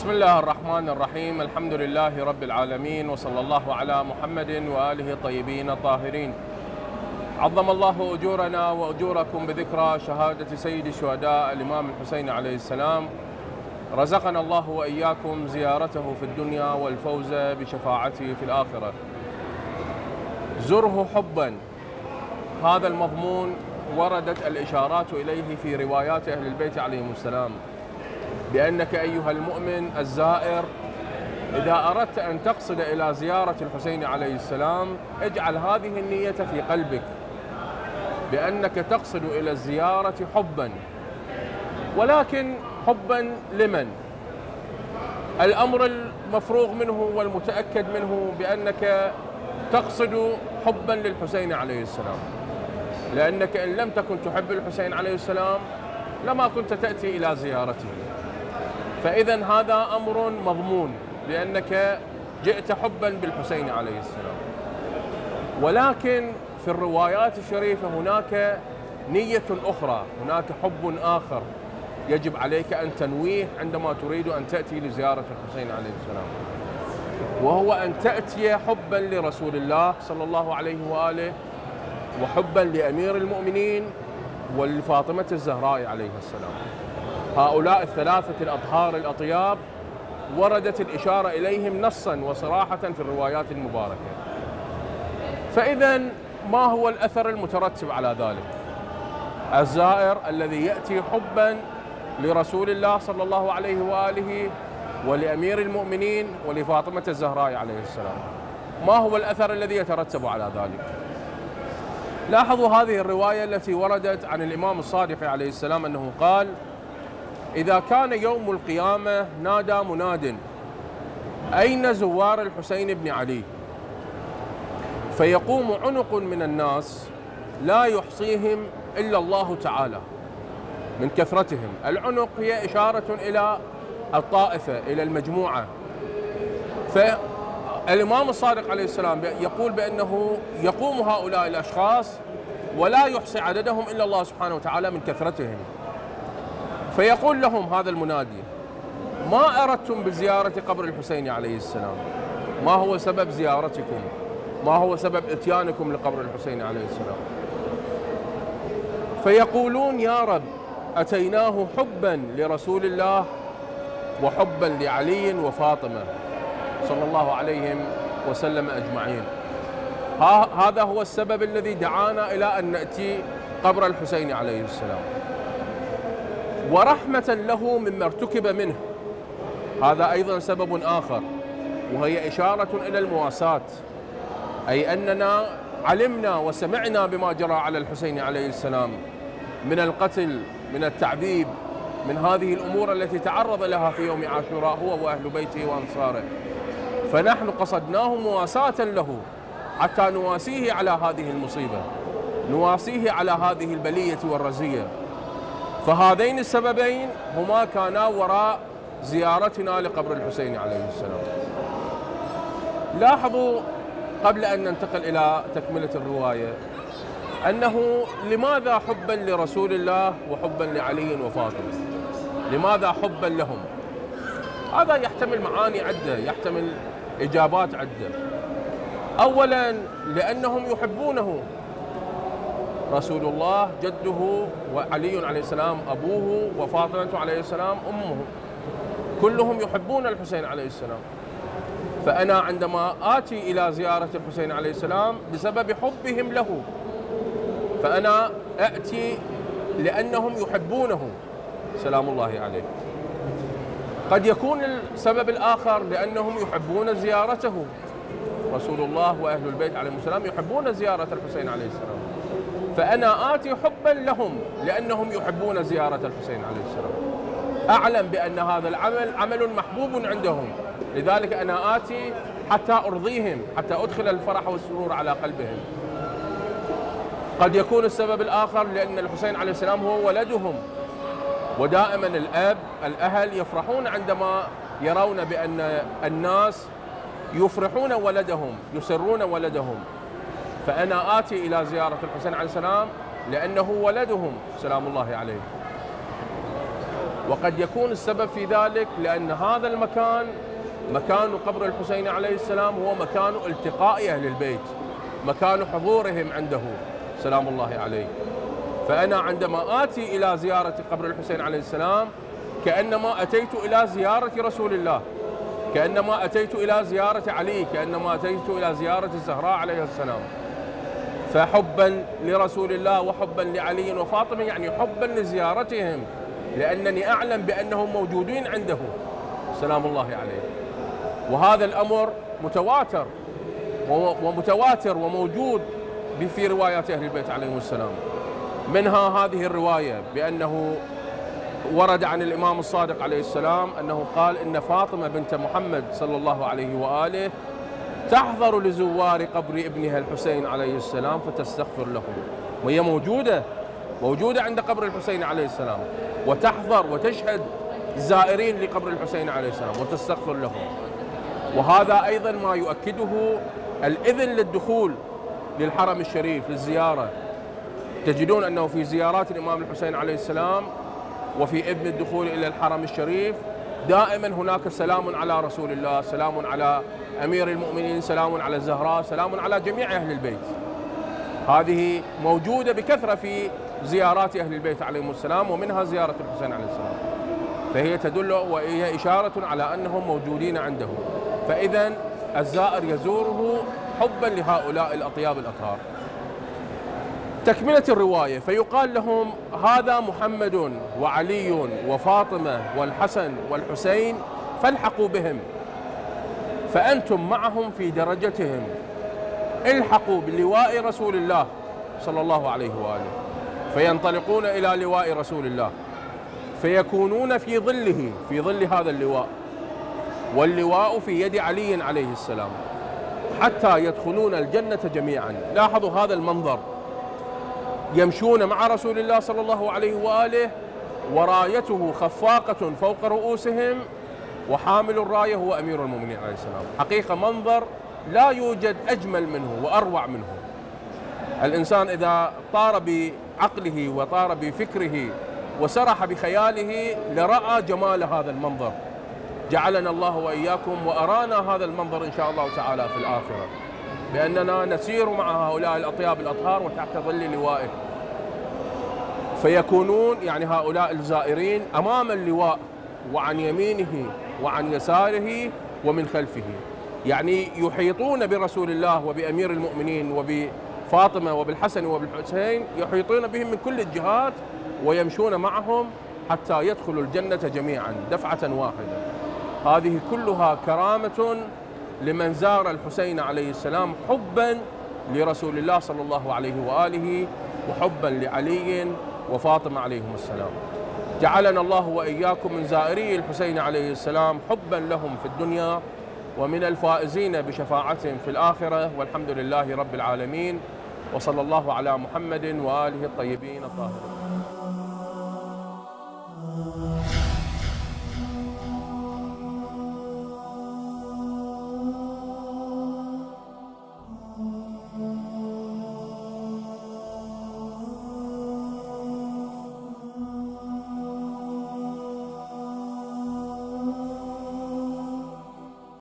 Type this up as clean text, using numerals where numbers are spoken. بسم الله الرحمن الرحيم. الحمد لله رب العالمين، وصلى الله على محمد وآله الطيبين الطاهرين. عظم الله أجورنا وأجوركم بذكرى شهادة سيد الشهداء الإمام الحسين عليه السلام. رزقنا الله وإياكم زيارته في الدنيا والفوز بشفاعته في الآخرة. زره حبا، هذا المضمون وردت الإشارات إليه في روايات أهل البيت عليهم السلام، بأنك أيها المؤمن الزائر إذا أردت أن تقصد إلى زيارة الحسين عليه السلام اجعل هذه النية في قلبك، بأنك تقصد إلى الزيارة حبا، ولكن حبا لمن؟ الأمر المفروغ منه والمتأكد منه بأنك تقصد حبا للحسين عليه السلام، لأنك إن لم تكن تحب الحسين عليه السلام لما كنت تأتي إلى زيارته. فإذا هذا أمر مضمون لأنك جئت حبا بالحسين عليه السلام، ولكن في الروايات الشريفة هناك نية أخرى، هناك حب آخر يجب عليك أن تنويه عندما تريد أن تأتي لزيارة الحسين عليه السلام، وهو أن تأتي حبا لرسول الله صلى الله عليه وآله، وحبا لأمير المؤمنين ولفاطمة الزهراء عليها السلام. هؤلاء الثلاثة الأطهار الأطياب وردت الإشارة إليهم نصا وصراحة في الروايات المباركة. فإذا ما هو الأثر المترتب على ذلك؟ الزائر الذي يأتي حبا لرسول الله صلى الله عليه وآله ولأمير المؤمنين ولفاطمة الزهراء عليه السلام، ما هو الأثر الذي يترتب على ذلك؟ لاحظوا هذه الرواية التي وردت عن الإمام الصادق عليه السلام أنه قال: إذا كان يوم القيامة نادى مناد أين زوار الحسين بن علي، فيقوم عنق من الناس لا يحصيهم إلا الله تعالى من كثرتهم. العنق هي إشارة إلى الطائفة، إلى المجموعة. فالإمام الصادق عليه السلام يقول بأنه يقوم هؤلاء الأشخاص ولا يحصي عددهم إلا الله سبحانه وتعالى من كثرتهم، فيقول لهم هذا المنادي: ما أردتم بزيارة قبر الحسين عليه السلام؟ ما هو سبب زيارتكم؟ ما هو سبب إتيانكم لقبر الحسين عليه السلام؟ فيقولون: يا رب، أتيناه حبا لرسول الله وحبا لعلي وفاطمة صلى الله عليهم وسلم أجمعين. هذا هو السبب الذي دعانا إلى أن نأتي قبر الحسين عليه السلام، ورحمة له مما ارتكب منه. هذا أيضا سبب آخر، وهي إشارة إلى المواساة، أي أننا علمنا وسمعنا بما جرى على الحسين عليه السلام من القتل، من التعذيب، من هذه الأمور التي تعرض لها في يوم عاشوراء هو وأهل بيته وأنصاره، فنحن قصدناه مواساة له حتى نواسيه على هذه المصيبة، نواسيه على هذه البلية والرزية. فهذين السببين هما كانا وراء زيارتنا لقبر الحسين عليه السلام. لاحظوا قبل أن ننتقل إلى تكملة الرواية أنه لماذا حبا لرسول الله وحبا لعلي وفاطمة؟ لماذا حبا لهم؟ هذا يحتمل معاني عدة، يحتمل إجابات عدة. أولا لأنهم يحبونه، رسول الله جده، وعلي عليه السلام أبوه، وفاطمة عليه السلام أمه، كلهم يحبون الحسين عليه السلام. فأنا عندما آتي إلى زيارة الحسين عليه السلام بسبب حبهم له، فأنا أأتي لأنهم يحبونه سلام الله عليه. قد يكون السبب الآخر لأنهم يحبون زيارته، رسول الله وأهل البيت عليهم السلام يحبون زيارة الحسين عليه السلام، فأنا آتي حبا لهم لأنهم يحبون زيارة الحسين عليه السلام. أعلم بأن هذا العمل عمل محبوب عندهم، لذلك أنا آتي حتى أرضيهم، حتى أدخل الفرح والسرور على قلبهم. قد يكون السبب الآخر لأن الحسين عليه السلام هو ولدهم، ودائما الأب الأهل يفرحون عندما يرون بأن الناس يفرحون ولدهم، يسرون ولدهم، فأنا آتي إلى زيارة الحسين عليه السلام لأنه ولدهم سلام الله عليه. وقد يكون السبب في ذلك لأن هذا المكان، مكان قبر الحسين عليه السلام، هو مكان التقاء أهل البيت، مكان حضورهم عنده سلام الله عليه. فأنا عندما آتي إلى زيارة قبر الحسين عليه السلام كأنما أتيت إلى زيارة رسول الله، كأنما أتيت إلى زيارة علي، كأنما أتيت إلى زيارة الزهراء عليه السلام. فحبا لرسول الله وحبا لعلي وفاطمة، يعني حبا لزيارتهم، لأنني أعلم بأنهم موجودين عنده سلام الله عليه. وهذا الأمر متواتر وموجود في روايات أهل البيت عليهم السلام. منها هذه الرواية بأنه ورد عن الإمام الصادق عليه السلام أنه قال إن فاطمة بنت محمد صلى الله عليه وآله تحضر لزوار قبر ابنها الحسين عليه السلام فتستغفر لهم، وهي موجودة عند قبر الحسين عليه السلام، وتحضر وتشهد الزائرين لقبر الحسين عليه السلام وتستغفر لهم. وهذا أيضا ما يؤكده الإذن للدخول للحرم الشريف للزيارة. تجدون أنه في زيارات الإمام الحسين عليه السلام وفي إذن الدخول إلى الحرم الشريف دائما هناك سلام على رسول الله، سلام على أمير المؤمنين، سلام على الزهراء، سلام على جميع أهل البيت. هذه موجودة بكثرة في زيارات أهل البيت عليهم السلام، ومنها زيارة الحسين عليه السلام، فهي تدل وهي إشارة على أنهم موجودين عنده. فإذا الزائر يزوره حبا لهؤلاء الأطياب الأطهار. تكملة الرواية فيقال لهم هذا محمد وعلي وفاطمة والحسن والحسين فالحقوا بهم، فأنتم معهم في درجتهم، الحقوا بلواء رسول الله صلى الله عليه وآله. فينطلقون إلى لواء رسول الله فيكونون في ظله، في ظل هذا اللواء، واللواء في يد علي عليه السلام، حتى يدخلون الجنة جميعا. لاحظوا هذا المنظر، يمشون مع رسول الله صلى الله عليه وآله، ورايته خفاقة فوق رؤوسهم، وحامل الراية هو أمير المؤمنين عليه السلام. حقيقة منظر لا يوجد أجمل منه وأروع منه. الإنسان إذا طار بعقله وطار بفكره وسرح بخياله لرأى جمال هذا المنظر. جعلنا الله وإياكم وأرانا هذا المنظر إن شاء الله تعالى في الآخرة، بأننا نسير مع هؤلاء الأطياب الأطهار وتحت ظل لوائه. فيكونون يعني هؤلاء الزائرين أمام اللواء، وعن يمينه وعن يساره ومن خلفه، يعني يحيطون برسول الله وبأمير المؤمنين وبفاطمة وبالحسن وبالحسين، يحيطون بهم من كل الجهات ويمشون معهم حتى يدخلوا الجنة جميعا دفعة واحدة. هذه كلها كرامة لمن زار الحسين عليه السلام حبا لرسول الله صلى الله عليه وآله وحبا لعلي وفاطمة عليهم السلام. جعلنا الله وإياكم من زائري الحسين عليه السلام حبا لهم في الدنيا، ومن الفائزين بشفاعتهم في الآخرة، والحمد لله رب العالمين، وصلى الله على محمد وآله الطيبين الطاهرين.